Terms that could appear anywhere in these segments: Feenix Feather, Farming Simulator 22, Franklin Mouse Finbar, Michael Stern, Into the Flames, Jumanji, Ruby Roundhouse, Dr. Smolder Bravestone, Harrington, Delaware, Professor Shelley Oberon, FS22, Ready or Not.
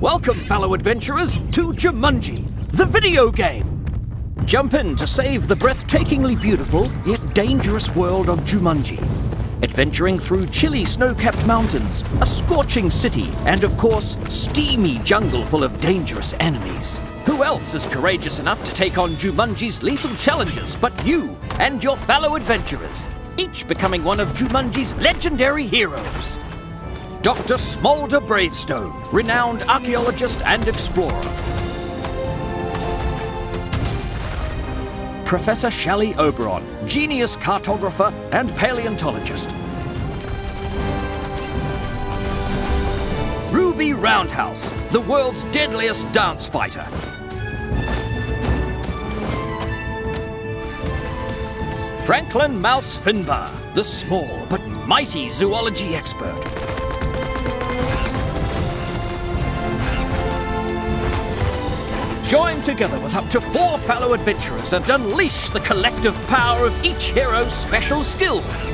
Welcome, fellow adventurers, to Jumanji, the video game! Jump in to save the breathtakingly beautiful, yet dangerous world of Jumanji. Adventuring through chilly snow-capped mountains, a scorching city, and of course, steamy jungle full of dangerous enemies. Who else is courageous enough to take on Jumanji's lethal challenges but you and your fellow adventurers, each becoming one of Jumanji's legendary heroes? Dr. Smolder Bravestone, renowned archaeologist and explorer. Professor Shelley Oberon, genius cartographer and paleontologist. Ruby Roundhouse, the world's deadliest dance fighter. Franklin Mouse Finbar, the small but mighty zoology expert. Join together with up to 4 fellow adventurers and unleash the collective power of each hero's special skills.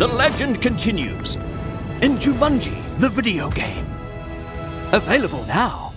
The legend continues in Jumanji, the video game. Available now.